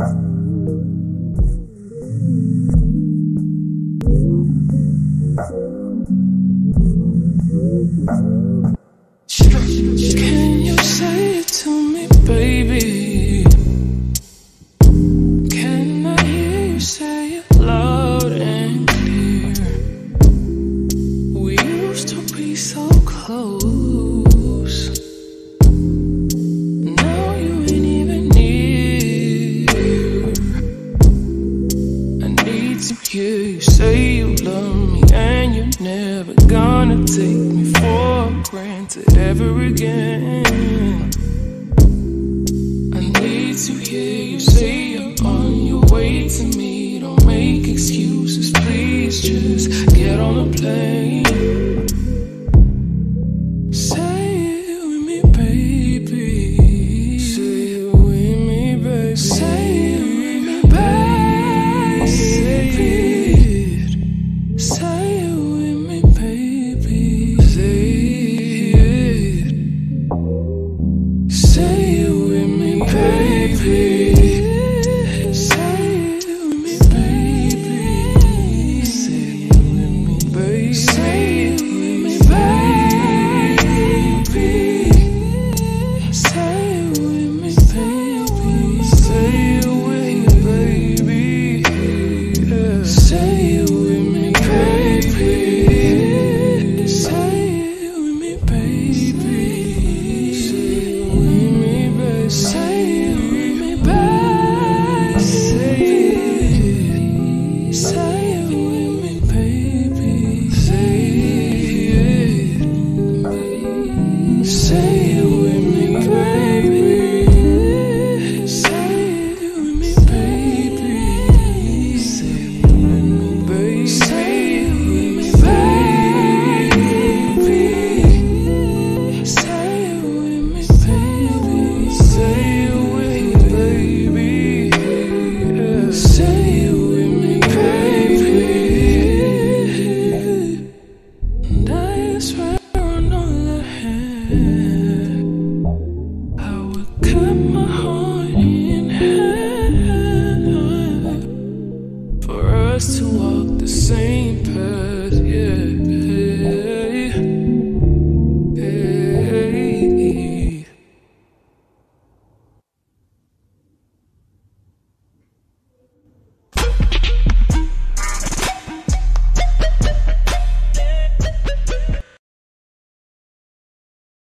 Can you say it to me, baby? Can I hear you say it loud and clear? We used to be so close. Now you ain't even near. I need to hear you say you love me, and you're never gonna take me for granted ever again. I need to hear you say you're on your way to me. Don't make excuses, please just get on the plane. Say it with me, baby. Say it with me, baby. Say it with me, baby. Say it. Say it with me, baby. Say it. Say it with me, baby. Say it with me, baby. Say it with me, baby. Say it with me, baby. Say it with me, baby. Say it with me, baby. Say it with me, baby. Say it with me, baby. Say it with me, baby. Say it with me, baby. Say it. Say it with me, baby. Say it with me, baby. Say it with me, baby. Say it with me, baby. Say it with me, baby. Say it with me, baby. Yeah. Say it with me, baby. And I swear on all I had, I would cut my heart.